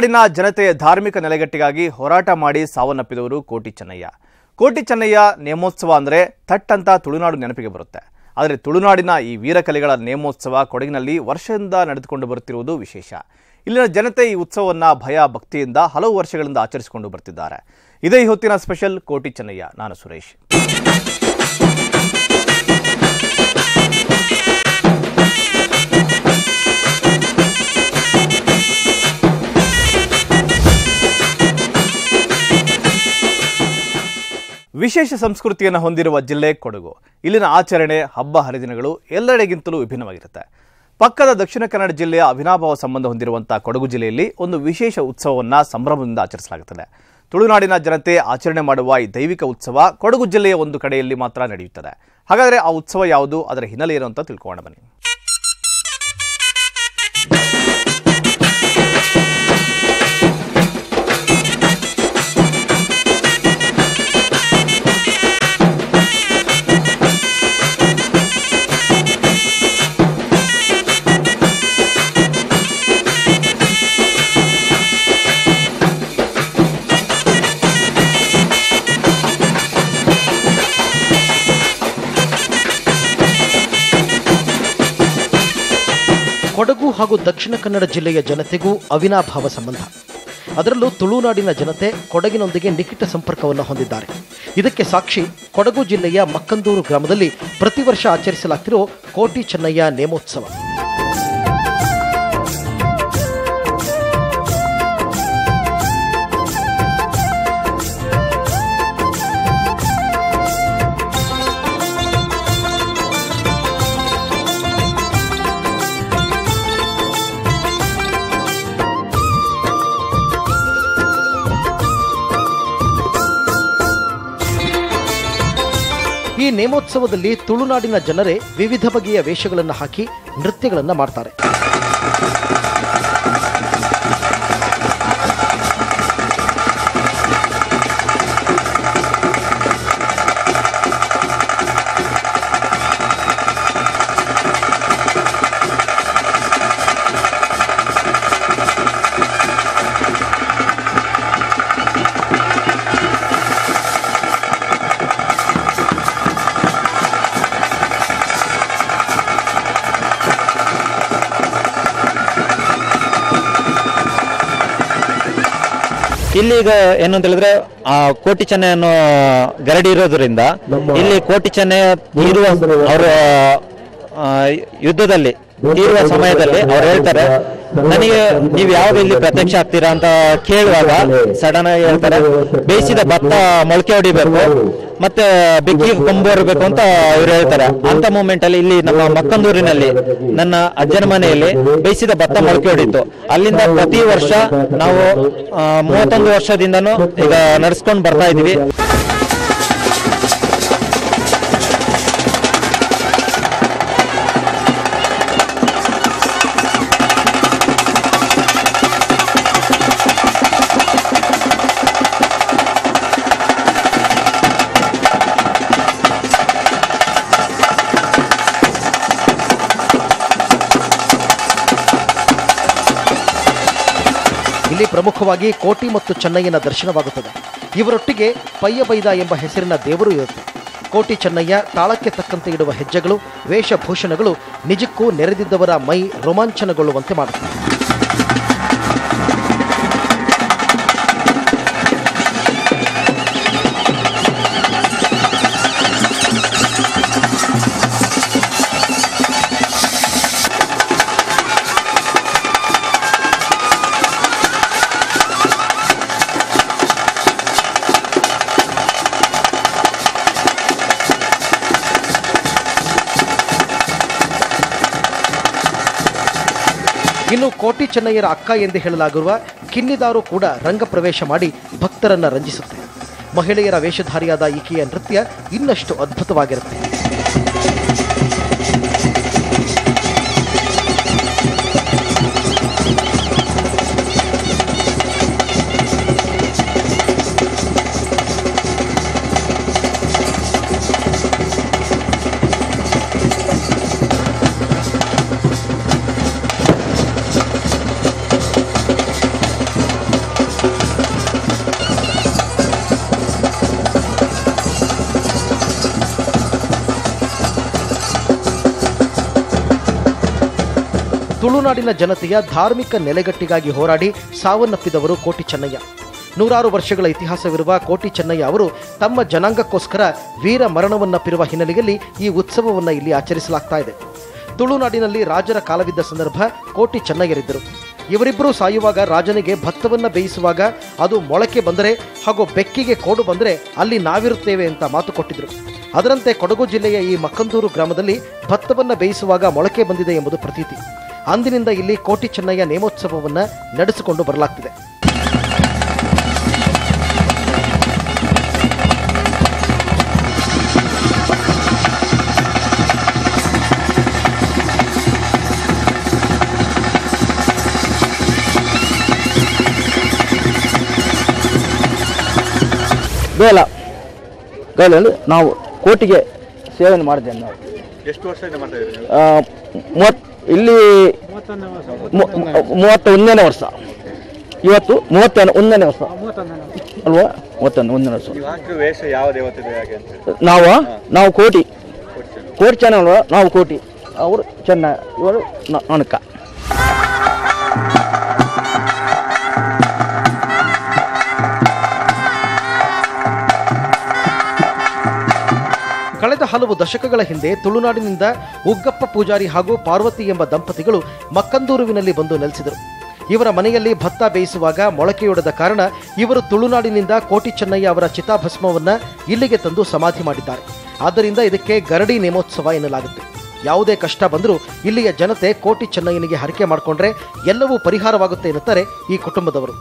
ತುಳುನಾಡಿನ ಜನತೆಯ ಧಾರ್ಮಿಕ ನೆಲೆಗಟ್ಟಿಗಾಗಿ ಹೋರಾಟ ಮಾಡಿ ಸಾವನ್ನಪ್ಪಿದವರು ಕೋಟಿ ಚೆನ್ನಯ್ಯ. ಕೋಟಿ ಚೆನ್ನಯ್ಯ ನೇಮೋತ್ಸವ ಅಂದರೆ ತಟ್ಟಂತ ತುಳುನಾಡು ನೆನಪಿಗೆ ಬರುತ್ತೆ. ಆದರೆ ತುಳುನಾಡಿನ ಈ ವೀರಕಲೆಗಳ ನೇಮೋತ್ಸವ ಕೊಡಗಿನಲ್ಲಿ ವರ್ಷದಿಂದ ನಡೆದುಕೊಂಡು ಬರುತ್ತಿರುವುದು ವಿಶೇಷ. ಇಲ್ಲಿನ ಜನತೆ ಈ ಉತ್ಸವವನ್ನು ಭಯ ಭಕ್ತಿಯಿಂದ ಹಲವು ವರ್ಷಗಳಿಂದ ಆಚರಿಸಿಕೊಂಡು ಬರ್ತಿದ್ದಾರೆ. ಇದೇ ಈ ಹೊತ್ತಿನ ಸ್ಪೆಷಲ್ ಕೋಟಿ ಚೆನ್ನಯ್ಯ. ನಾನು ಸುರೇಶ್. ವಿಶೇಷ ಸಂಸ್ಕೃತಿಯನ್ನು ಹೊಂದಿರುವ ಜಿಲ್ಲೆ ಕೊಡಗು. ಇಲ್ಲಿನ ಆಚರಣೆ, ಹಬ್ಬ ಹರಿದಿನಗಳು ಎಲ್ಲೆಡೆಗಿಂತಲೂ ವಿಭಿನ್ನವಾಗಿರುತ್ತೆ. ಪಕ್ಕದ ದಕ್ಷಿಣ ಕನ್ನಡ ಜಿಲ್ಲೆಯ ಅವಿನಾಭಾವ ಸಂಬಂಧ ಹೊಂದಿರುವಂಥ ಕೊಡಗು ಜಿಲ್ಲೆಯಲ್ಲಿ ಒಂದು ವಿಶೇಷ ಉತ್ಸವವನ್ನು ಸಂಭ್ರಮದಿಂದ ಆಚರಿಸಲಾಗುತ್ತದೆ. ತುಳುನಾಡಿನ ಜನತೆ ಆಚರಣೆ ಮಾಡುವ ಈ ದೈವಿಕ ಉತ್ಸವ ಕೊಡಗು ಜಿಲ್ಲೆಯ ಒಂದು ಕಡೆಯಲ್ಲಿ ಮಾತ್ರ ನಡೆಯುತ್ತದೆ. ಹಾಗಾದರೆ ಆ ಉತ್ಸವ ಯಾವುದು, ಅದರ ಹಿನ್ನೆಲೆ ಏನು ಅಂತ ತಿಳ್ಕೊಳ್ಳೋಣ, ಬನ್ನಿ. ಕೊಡಗು ಹಾಗೂ ದಕ್ಷಿಣ ಕನ್ನಡ ಜಿಲ್ಲೆಯ ಜನತೆಗೂ ಅವಿನಾಭಾವ ಸಂಬಂಧ. ಅದರಲ್ಲೂ ತುಳುನಾಡಿನ ಜನತೆ ಕೊಡಗಿನೊಂದಿಗೆ ನಿಕಟ ಸಂಪರ್ಕವನ್ನು ಹೊಂದಿದ್ದಾರೆ. ಇದಕ್ಕೆ ಸಾಕ್ಷಿ ಕೊಡಗು ಜಿಲ್ಲೆಯ ಮಕ್ಕಂದೂರು ಗ್ರಾಮದಲ್ಲಿ ಪ್ರತಿ ವರ್ಷ ಆಚರಿಸಲಾಗುತ್ತಿರುವ ಕೋಟಿ ಚೆನ್ನಯ್ಯ ನೇಮೋತ್ಸವ. ಈ ನೇಮೋತ್ಸವದಲ್ಲಿ ತುಳುನಾಡಿನ ಜನರೇ ವಿವಿಧ ಬಗೆಯ ವೇಷಗಳನ್ನು ಹಾಕಿ ನೃತ್ಯಗಳನ್ನು ಮಾಡ್ತಾರೆ. ಇಲ್ಲಿ ಈಗ ಏನು ಅಂತ ಹೇಳಿದ್ರೆ ಆ ಕೋಟಿ ಚೆನ್ನಯ್ಯನ ಗರಡಿ ಇರೋದ್ರಿಂದ ಇಲ್ಲಿ ಕೋಟಿ ಚೆನ್ನಯ್ಯ ಅವರ ಯುದ್ಧದಲ್ಲಿ ತೀರುವ ಸಮಯದಲ್ಲಿ ಅವ್ರು ಹೇಳ್ತಾರೆ, ನನಗೆ ನೀವು ಯಾವಾಗ ಇಲ್ಲಿ ಪ್ರತ್ಯಕ್ಷ ಆಗ್ತೀರಾ ಅಂತ ಕೇಳುವಾಗ ಸಡನ್ ಆಗಿ ಹೇಳ್ತಾರೆ, ಬೇಯಿಸಿದ ಭತ್ತ ಮೊಳಕೆ ಹೊಡಿಬೇಕು ಮತ್ತೆ ಬೆಕ್ಕಿ ಕೊಂಬರ್ಬೇಕು ಅಂತ ಇವ್ರು ಹೇಳ್ತಾರೆ. ಅಂತ ಮೂಮೆಂಟ್ ಅಲ್ಲಿ ಇಲ್ಲಿ ನಮ್ಮ ಮಕ್ಕಂದೂರಿನಲ್ಲಿ ನನ್ನ ಅಜ್ಜನ ಮನೆಯಲ್ಲಿ ಬೇಯಿಸಿದ ಭತ್ತ ಮೊಳಕೆ ಹೊಡಿತು. ಅಲ್ಲಿಂದ ಪ್ರತಿ ವರ್ಷ ನಾವು 31 ವರ್ಷದಿಂದನೂ ಈಗ ನಡೆಸ್ಕೊಂಡು ಬರ್ತಾ ಇದೀವಿ. ಪ್ರಮುಖವಾಗಿ ಕೋಟಿ ಮತ್ತು ಚೆನ್ನಯ್ಯನ ದರ್ಶನವಾಗುತ್ತದೆ. ಇವರೊಟ್ಟಿಗೆ ಪಯ್ಯ ಬೈದ ಎಂಬ ಹೆಸರಿನ ದೇವರು ಇರುತ್ತೆ. ಕೋಟಿ ಚೆನ್ನಯ್ಯ ತಾಳಕ್ಕೆ ತಕ್ಕಂತೆ ಇಡುವ ಹೆಜ್ಜೆಗಳು, ವೇಷಭೂಷಣಗಳು ನಿಜಕ್ಕೂ ನೆರೆದಿದ್ದವರ ಮೈ ರೋಮಾಂಚನಗೊಳ್ಳುವಂತೆ ಮಾಡುತ್ತದೆ. ಇನ್ನು ಕೋಟಿ ಚೆನ್ನಯ್ಯರ ಅಕ್ಕ ಎಂದು ಹೇಳಲಾಗಿರುವ ಕಿನ್ನಿದಾರು ಕೂಡ ರಂಗಪ್ರವೇಶ ಮಾಡಿ ಭಕ್ತರನ್ನು ರಂಜಿಸುತ್ತೆ. ಮಹಿಳೆಯರ ವೇಷಧಾರಿಯಾದ ಈಕೆಯ ನೃತ್ಯ ಇನ್ನಷ್ಟು ಅದ್ಭುತವಾಗಿರುತ್ತೆ. ತುಳುನಾಡಿನ ಜನತೆಯ ಧಾರ್ಮಿಕ ನೆಲೆಗಟ್ಟಿಗಾಗಿ ಹೋರಾಡಿ ಸಾವನ್ನಪ್ಪಿದವರು ಕೋಟಿ ಚೆನ್ನಯ್ಯ. ನೂರಾರು ವರ್ಷಗಳ ಇತಿಹಾಸವಿರುವ ಕೋಟಿ ಚೆನ್ನಯ್ಯ ಅವರು ತಮ್ಮ ಜನಾಂಗಕ್ಕೋಸ್ಕರ ವೀರ ಮರಣವನ್ನಪ್ಪಿರುವ ಹಿನ್ನೆಲೆಯಲ್ಲಿ ಈ ಉತ್ಸವವನ್ನು ಇಲ್ಲಿ ಆಚರಿಸಲಾಗ್ತಾ ಇದೆ. ತುಳುನಾಡಿನಲ್ಲಿ ರಾಜರ ಕಾಲವಿದ್ದ ಸಂದರ್ಭ ಕೋಟಿ ಚೆನ್ನಯ್ಯರಿದ್ದರು. ಇವರಿಬ್ಬರು ಸಾಯುವಾಗ ರಾಜನಿಗೆ ಭತ್ತವನ್ನು ಬೇಯಿಸುವಾಗ ಅದು ಮೊಳಕೆ ಬಂದರೆ ಹಾಗೂ ಬೆಕ್ಕಿಗೆ ಕೋಡು ಬಂದರೆ ಅಲ್ಲಿ ನಾವಿರುತ್ತೇವೆ ಅಂತ ಮಾತು ಕೊಟ್ಟಿದ್ದರು. ಅದರಂತೆ ಕೊಡಗು ಜಿಲ್ಲೆಯ ಈ ಮಕ್ಕಂದೂರು ಗ್ರಾಮದಲ್ಲಿ ಭತ್ತವನ್ನು ಬೇಯಿಸುವಾಗ ಮೊಳಕೆ ಬಂದಿದೆ ಎಂಬುದು ಪ್ರತೀತಿ. ಅಂದಿನಿಂದ ಇಲ್ಲಿ ಕೋಟಿ ಚೆನ್ನಯ್ಯ ನೇಮೋತ್ಸವವನ್ನು ನಡೆಸಿಕೊಂಡು ಬರಲಾಗ್ತಿದೆ. ಬೇಲ ಕೈಲಲ್ಲಿ ನಾವು ಕೋಟಿಗೆ ಸೇವನೆ ಮಾಡಿದ್ದೇವೆ. ನಾವು ಎಷ್ಟು ವರ್ಷದಿಂದ ಮಾಡ್ತಾ ಇದ್ದೀವಿ? ಇಲ್ಲಿ 31ನೇ ವರ್ಷ, ಇವತ್ತು 31ನೇ ವರ್ಷ ಅಲ್ವಾ? 31ನೇ ವರ್ಷ. ನಾವು ಕೋಟಿ ಚೆನ್ನ ಅಲ್ವಾ? ನಾವು ಕೋಟಿ, ಅವರು ಚೆನ್ನ, ಇವರು ನಣಕ. ಕಳೆದ ಹಲವು ದಶಕಗಳ ಹಿಂದೆ ತುಳುನಾಡಿನಿಂದ ಉಗ್ಗಪ್ಪ ಪೂಜಾರಿ ಹಾಗೂ ಪಾರ್ವತಿ ಎಂಬ ದಂಪತಿಗಳು ಮಕ್ಕಂದೂರುವಿನಲ್ಲಿ ಬಂದು ನೆಲೆಸಿದರು. ಇವರ ಮನೆಯಲ್ಲಿ ಭತ್ತ ಬೇಯಿಸುವಾಗ ಮೊಳಕೆಯೊಡೆದ ಕಾರಣ ಇವರು ತುಳುನಾಡಿನಿಂದ ಕೋಟಿ ಚೆನ್ನಯ್ಯ ಅವರ ಚಿತಾಭಸ್ಮವನ್ನು ಇಲ್ಲಿಗೆ ತಂದು ಸಮಾಧಿ ಮಾಡಿದ್ದಾರೆ. ಆದ್ದರಿಂದ ಇದಕ್ಕೆ ಗರಡಿ ನೇಮೋತ್ಸವ ಎನ್ನಲಾಗುತ್ತೆ. ಯಾವುದೇ ಕಷ್ಟ ಬಂದರೂ ಇಲ್ಲಿಯ ಜನತೆ ಕೋಟಿ ಚೆನ್ನಯ್ಯನಿಗೆ ಹರಕೆ ಮಾಡಿಕೊಂಡ್ರೆ ಎಲ್ಲವೂ ಪರಿಹಾರವಾಗುತ್ತೆ ಎನ್ನುತ್ತಾರೆ ಈ ಕುಟುಂಬದವರು.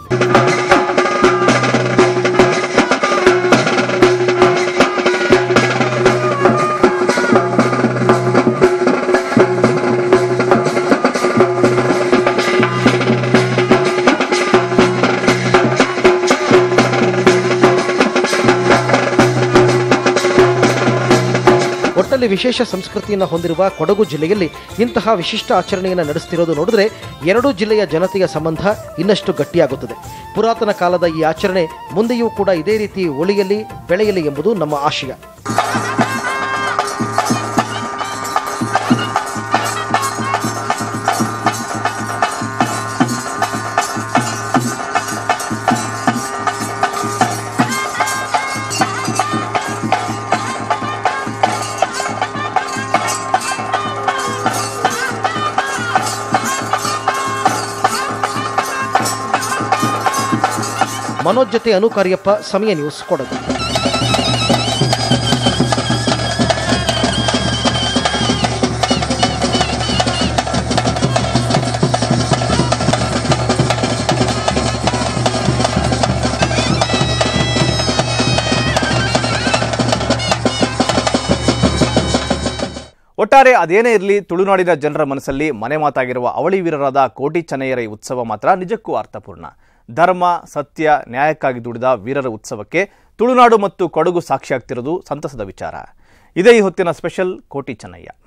ವಿಶೇಷ ಸಂಸ್ಕೃತಿಯನ್ನು ಹೊಂದಿರುವ ಕೊಡಗು ಜಿಲ್ಲೆಯಲ್ಲಿ ಇಂತಹ ವಿಶಿಷ್ಟ ಆಚರಣೆಯನ್ನು ನಡೆಸುತ್ತಿರೋದು ನೋಡಿದ್ರೆ ಎರಡೂ ಜಿಲ್ಲೆಯ ಜನತೆಯ ಸಂಬಂಧ ಇನ್ನಷ್ಟು ಗಟ್ಟಿಯಾಗುತ್ತದೆ. ಪುರಾತನ ಕಾಲದ ಈ ಆಚರಣೆ ಮುಂದೆಯೂ ಕೂಡ ಇದೇ ರೀತಿ ಉಳಿಯಲಿ, ಬೆಳೆಯಲಿ ಎಂಬುದು ನಮ್ಮ ಆಶಯ. ಮನೋಜ್ ಜೊತೆ ಅನುಕಾರ್ಯಪ್ಪ, ಸಮಯ ನ್ಯೂಸ್, ಕೊಡಗು. ಒಟ್ಟಾರೆ ಅದೇನೇ ಇರಲಿ, ತುಳುನಾಡಿನ ಜನರ ಮನಸ್ಸಲ್ಲಿ ಮನೆ ಮಾತಾಗಿರುವ ಅವಳಿ ವೀರರಾದ ಕೋಟಿ ಚೆನ್ನಯ್ಯರ ಈ ಉತ್ಸವ ಮಾತ್ರ ನಿಜಕ್ಕೂ ಅರ್ಥಪೂರ್ಣ. ಧರ್ಮ, ಸತ್ಯ, ನ್ಯಾಯಕ್ಕಾಗಿ ದುಡಿದ ವೀರರ ಉತ್ಸವಕ್ಕೆ ತುಳುನಾಡು ಮತ್ತು ಕೊಡಗು ಸಾಕ್ಷಿಯಾಗ್ತಿರೋದು ಸಂತಸದ ವಿಚಾರ. ಇದೇ ಈ ಹೊತ್ತಿನ ಸ್ಪೆಷಲ್ ಕೋಟಿ ಚೆನ್ನಯ್ಯ.